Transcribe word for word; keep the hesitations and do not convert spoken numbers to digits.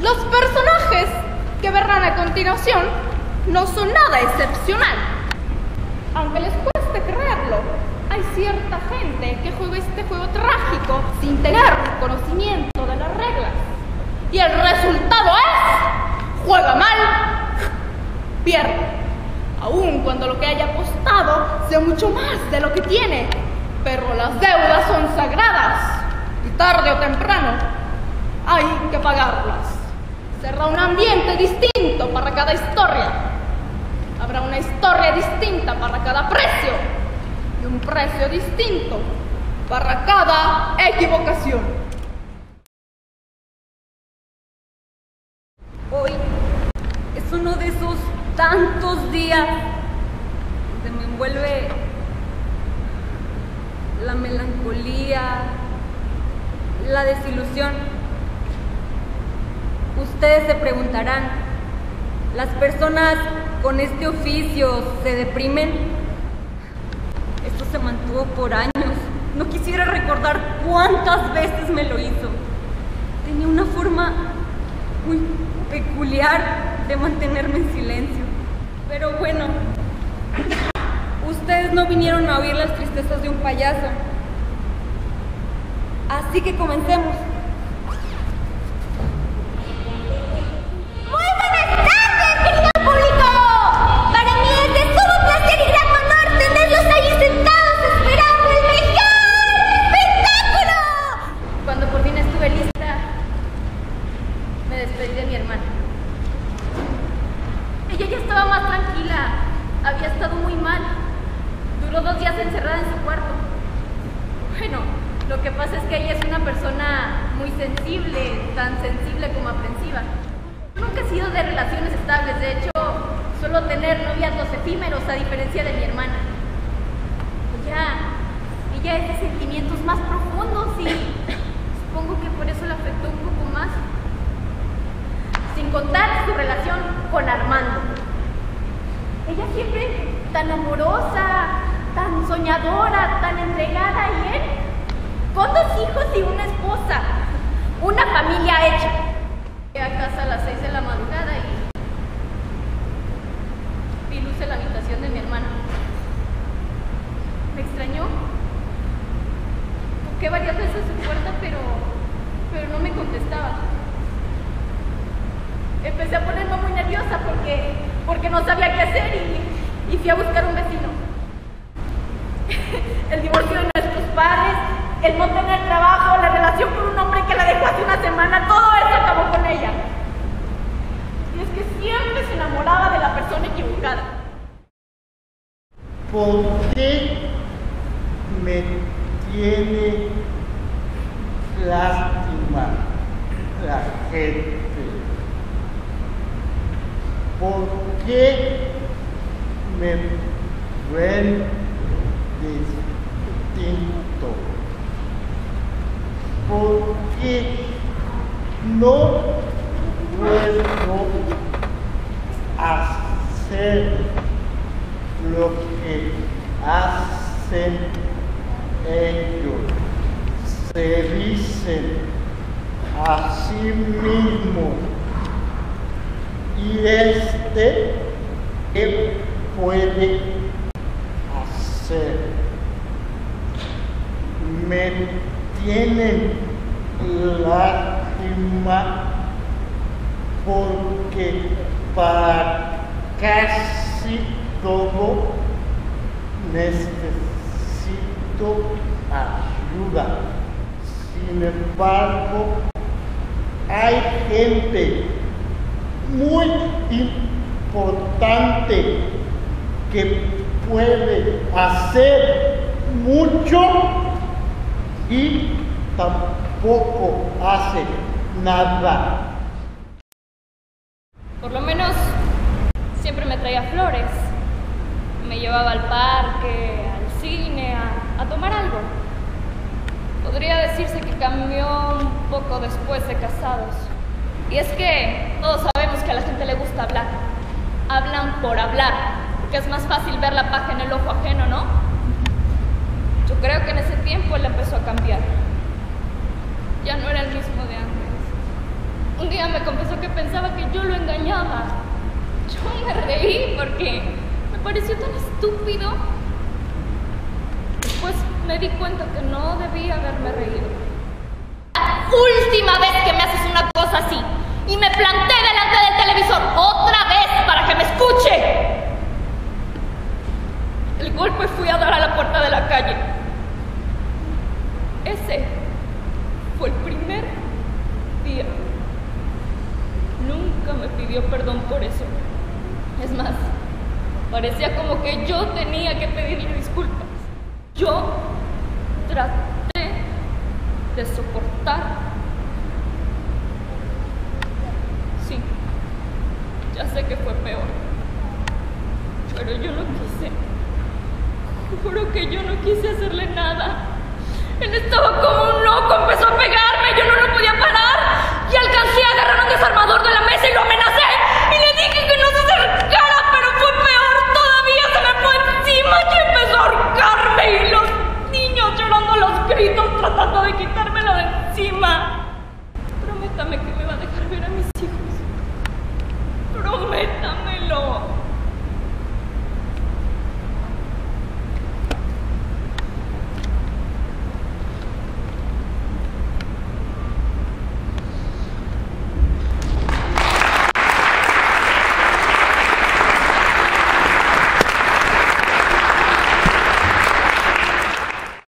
Los personajes que verán a continuación no son nada excepcional. Aunque les cueste creerlo, hay cierta gente que juega este juego trágico sin tener conocimiento de las reglas. Y el resultado es: juega mal, pierde. Aun cuando lo que haya apostado sea mucho más de lo que tiene. Pero las deudas son sagradas y tarde o temprano hay que pagarlas. Será un ambiente distinto para cada historia. Habrá una historia distinta para cada precio y un precio distinto para cada equivocación. Hoy es uno de esos tantos días que me envuelve la melancolía, la desilusión. Ustedes se preguntarán, ¿las personas con este oficio se deprimen? Esto se mantuvo por años. No quisiera recordar cuántas veces me lo hizo. Tenía una forma muy peculiar de mantenerme en silencio. Pero bueno, ustedes no vinieron a oír las tristezas de un payaso. Así que comencemos. Él empezó a cambiar. Ya no era el mismo de antes. Un día me confesó que pensaba que yo lo engañaba. Yo me reí porque me pareció tan estúpido. Después me di cuenta que no debía haberme reído. La última vez que me haces una cosa así y me planté delante del televisor otra vez para que me escuche. El golpe fui a dar a la puerta de la calle. Ese fue el primer día. Nunca me pidió perdón por eso. Es más, parecía como que yo tenía que pedirle disculpas. Yo traté de soportar. Sí, ya sé que fue peor, pero yo no quise. Juro que yo no quise hacerle nada. Él estaba como un loco, empezó a pegarme, yo no lo podía parar. Y alcancé a agarrar un desarmador de la mesa y lo amenacé. Y le dije que no se acercara, pero fue peor todavía, se me fue encima y empezó a ahorcarme. Y los niños llorando los gritos, tratando de quitármelo de encima. Prométame que me va a dejar ver a mis hijos. Prométamelo.